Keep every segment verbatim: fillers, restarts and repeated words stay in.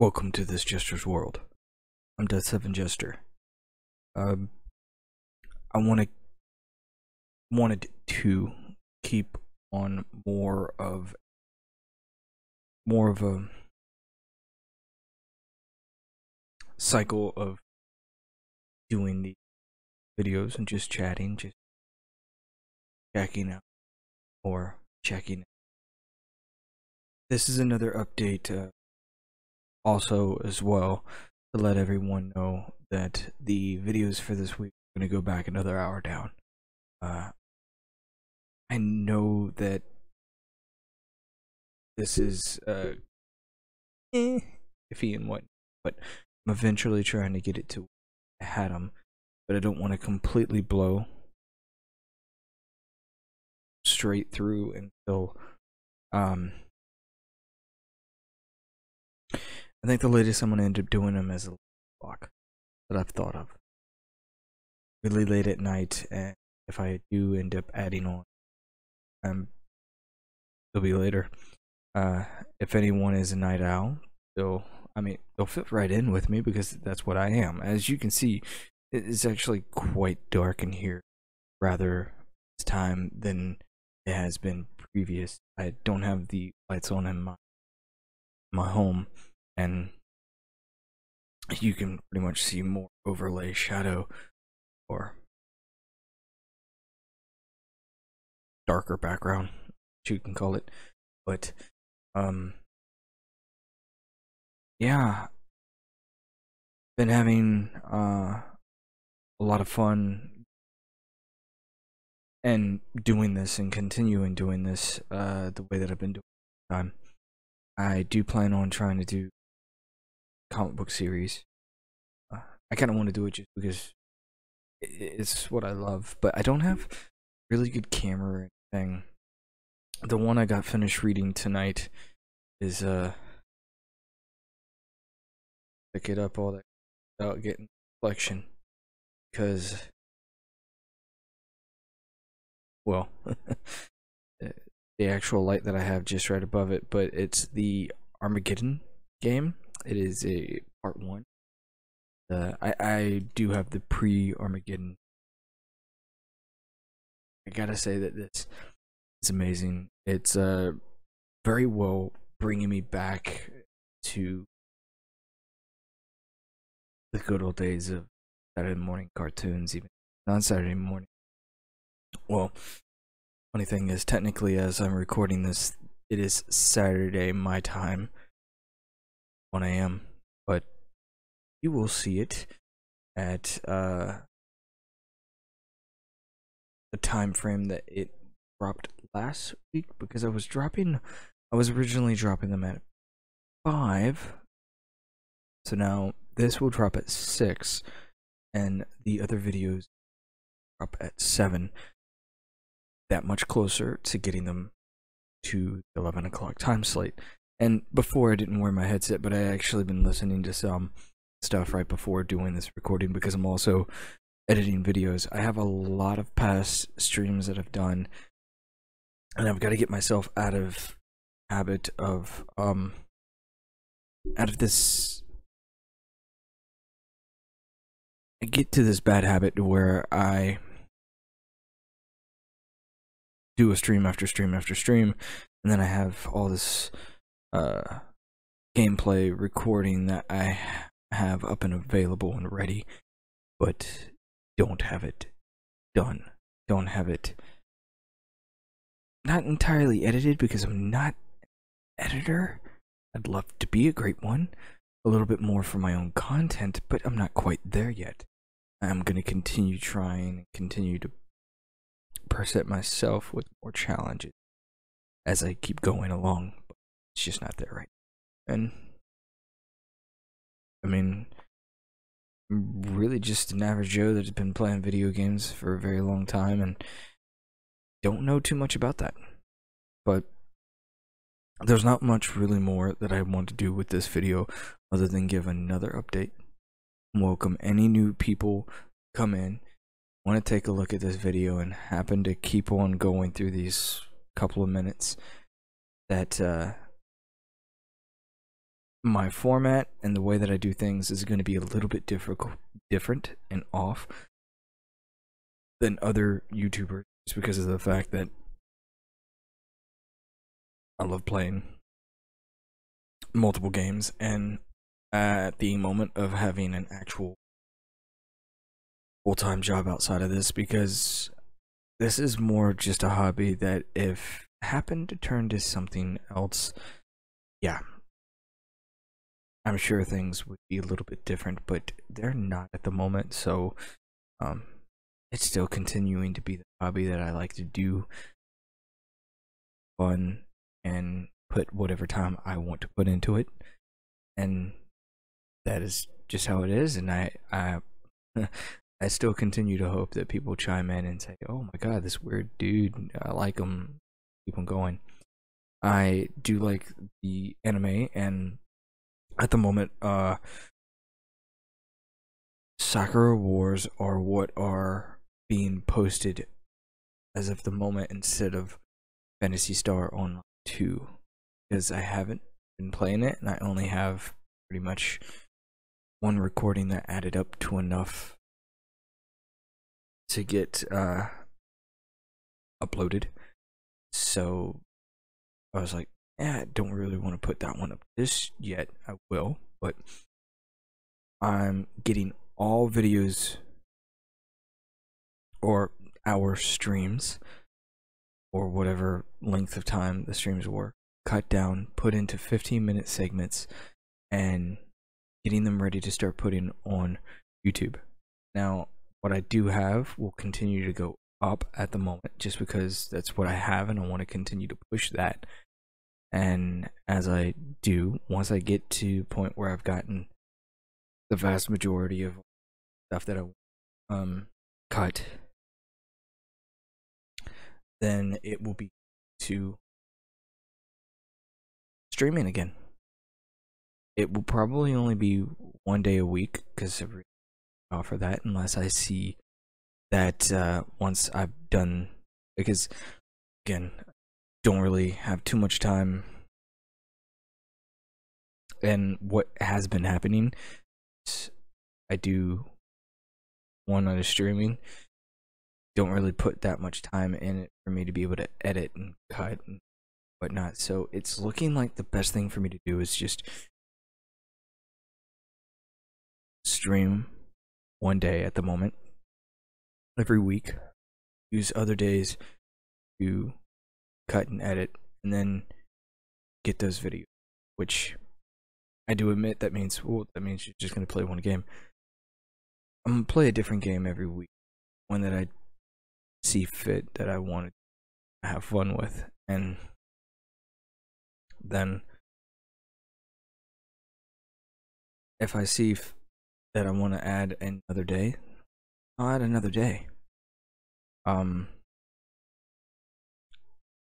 Welcome to this Jester's world. I'm Death seven Jester. Um, I wanted wanted to keep on more of more of a cycle of doing the videos and just chatting, just checking out or checking. This is another update. Uh, Also, as well, to let everyone know that the videos for this week are going to go back another hour down. Uh, I know that this is uh, eh, iffy and whatnot, but I'm eventually trying to get it to where I had them, but I don't want to completely blow straight through until. Um, I think the latest I'm going to end up doing them is a block that I've thought of. Really late at night, and if I do end up adding on, um, it'll be later. Uh, if anyone is a night owl, they'll, I mean, they'll fit right in with me because that's what I am. As you can see, it's actually quite dark in here, rather this time than it has been previous. I don't have the lights on in my, my home. And you can pretty much see more overlay shadow or darker background, which you can call it. But, um, yeah, been having uh, a lot of fun and doing this and continuing doing this uh, the way that I've been doing it. Um, I do plan on trying to do comic book series. Uh, I kind of want to do it just because it's what I love, but I don't have really good camera or anything. The one I got finished reading tonight is uh, pick it up all that without getting reflection because, well, the actual light that I have just right above it, but it's the Armageddon game. It is a part one. Uh, I, I do have the pre-Armageddon. I gotta say that this is amazing. It's uh, very well bringing me back to the good old days of Saturday morning cartoons, even non-Saturday morning. Well, funny thing is, technically, as I'm recording this, it is Saturday, my time. one A M But you will see it at uh, the time frame that it dropped last week because I was dropping, I was originally dropping them at five. So now this will drop at six, and the other videos drop at seven. That much closer to getting them to the eleven o'clock time slate. And before I didn't wear my headset, but I actually been listening to some stuff right before doing this recording because I'm also editing videos. I have a lot of past streams that I've done, and I've got to get myself out of habit of um out of this. I get to this bad habit to where I do a stream after stream after stream, and then I have all this uh gameplay recording that I have up and available and ready, but don't have it done, don't have it not entirely edited because I'm not an editor. I'd love to be a great one, a little bit more for my own content, but I'm not quite there yet. I'm gonna continue trying, continue to present myself with more challenges as I keep going along. It's just not there right now. And I mean, I'm really just an average Joe that's been playing video games for a very long time and don't know too much about that. But there's not much really more that I want to do with this video other than give another update. Welcome any new people come in, want to take a look at this video and happen to keep on going through these couple of minutes that uh my format and the way that I do things is going to be a little bit difficult, different and off than other YouTubers, just because of the fact that I love playing multiple games, and at the moment of having an actual full-time job outside of this, because this is more just a hobby that if happened to turn to something else, yeah, I'm sure things would be a little bit different, but they're not at the moment. So um, it's still continuing to be the hobby that I like to do, fun, and put whatever time I want to put into it, and that is just how it is. And I I I still continue to hope that people chime in and say, "Oh my God, this weird dude, I like him." Keep on going. I do like the anime, and at the moment, uh, Sakura Wars are what are being posted as of the moment instead of Phantasy Star Online two, because I haven't been playing it, and I only have pretty much one recording that added up to enough to get uh, uploaded. So I was like, eh, I don't really want to put that one up this yet. I will, but I'm getting all videos or our streams or whatever length of time the streams were cut down, put into fifteen minute segments, and getting them ready to start putting on YouTube. Now, what I do have will continue to go up at the moment, just because that's what I have, and I want to continue to push that. And as I do, once I get to a point where I've gotten the vast majority of stuff that I um cut, then it will be to streaming again. It will probably only be one day a week, because I really offer that unless I see that uh, once I've done, because again, don't really have too much time, and what has been happening is I do one on a streaming, don't really put that much time in it for me to be able to edit and cut and whatnot. So it's looking like the best thing for me to do is just stream one day at the moment every week, use other days to cut and edit, and then get those videos, which I do admit that means, well, that means you're just going to play one game. I'm going to play a different game every week, one that I see fit, that I want to have fun with, and then if I see f that I want to add another day, I'll add another day. Um,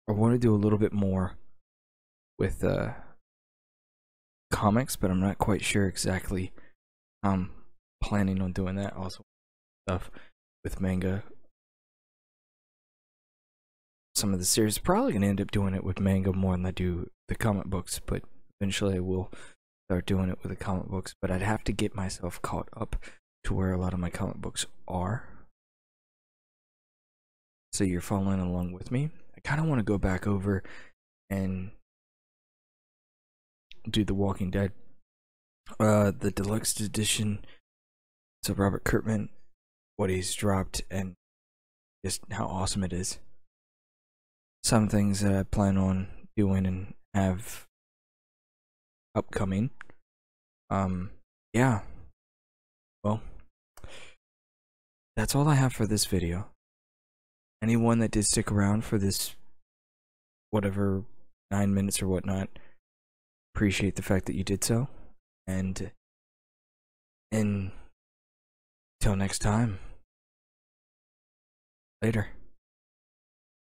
I want to do a little bit more with uh, comics, but I'm not quite sure exactly how I'm planning on doing that. Also, stuff with manga. Some of the series, probably going to end up doing it with manga more than I do the comic books, but eventually I will start doing it with the comic books. But I'd have to get myself caught up to where a lot of my comic books are, so you're following along with me. I kind of want to go back over and do The Walking Dead, uh, the deluxe edition, so Robert Kirkman, what he's dropped, and just how awesome it is. Some things that I plan on doing and have upcoming. Um, yeah. Well, that's all I have for this video. Anyone that did stick around for this, whatever, nine minutes or whatnot, appreciate the fact that you did so. And, and, till next time, later.